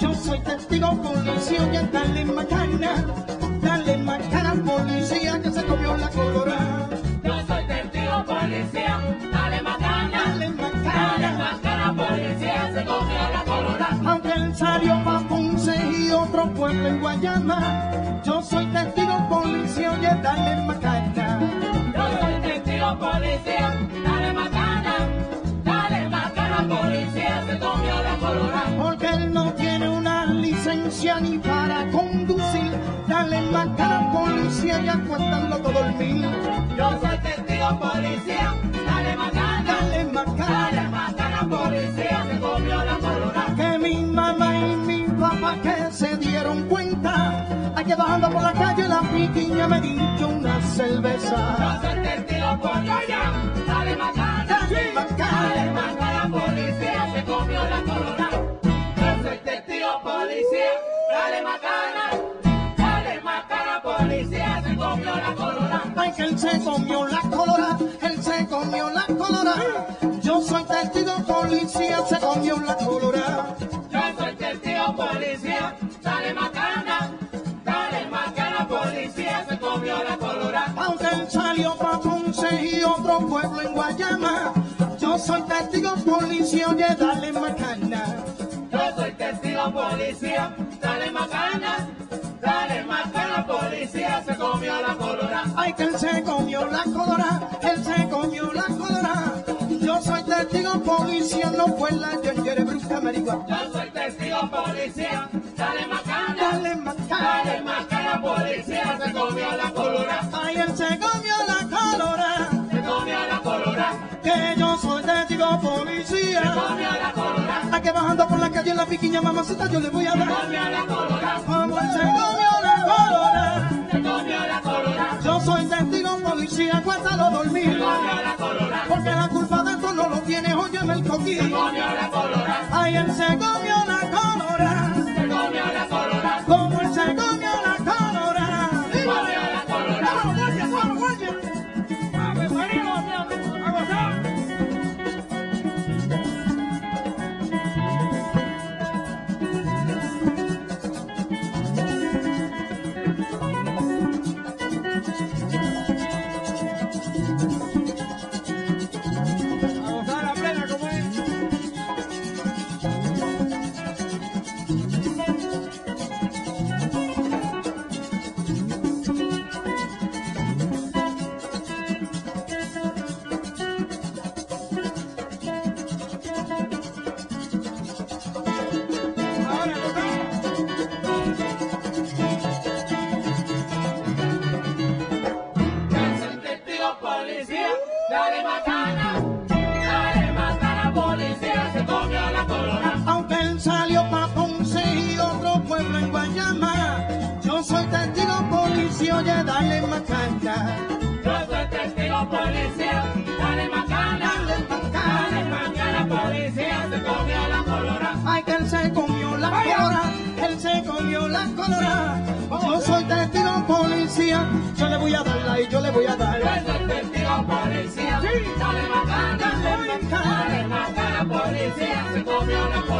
Yo soy testigo, policía, ya dale macana, dale macana, policía, que se comió la colorada. Yo soy testigo, policía, dale macana, dale macana, dale macana, policía, se comió la colorada. Aunque el Sario Mapunce y otro pueblo en Guayama, yo soy testigo, policía, ya dale macana. Yo soy testigo, policía, dale macana, dale macana, policía, se comió la colorada. Porque él no tiene una licencia ni para conducir, dale macana, policía, ya cuéntalo todo el mil. Yo soy testigo, policía, dale macana, dale macana, dale macana, policía, se comió la colorada. Que mi mamá y mi papá que se dieron cuenta, aquí bajando por la calle la piquiña me dio una cerveza. Yo soy testigo, policía, dale macana, dale macana, dale macana, policía, se comió la colorada. Yo soy testigo, policía, dale macana, policía, se comió la colorada. Ay, que él se comió la colorada, él se comió la colorada. Yo soy testigo, policía, se comió la colorada. Yo soy testigo, policía, dale macana, policía, se comió la colorada. Aunque él salió pa' Ponce y otro pueblo en Guayama, yo soy testigo, policía, oye, dale macana. Yo soy testigo, policía, dale macana, dale macana, policía, se comió la colorada. Ay, que él se comió la colorada, él se comió la colorada. Yo soy testigo, policía, no fue la yongere brusca averiguada. Yo soy testigo, policía, dale macana, dale macana, dale macana, policía, se comió la colorada. Ay, él se comió la colorada, se comió la colorada. Que yo soy testigo, policía, se comió la colorada. Aquí bajando por la calle en la piquiña, mamacita, yo le voy a dar. Se comió la colorada, policía, cuéntalo dormir. Se comió la colorada. Porque la culpa de esto no lo tiene, óyeme el coquí. Se comió la colorada. Ay, él se comió la colorada. Se comió la colorada. Como él se comió la colorada. Se comió la yo le voy a darla y yo le voy a dar. Yo soy testigo, policía, dale macana, dale macana, policía, se comió la colorada.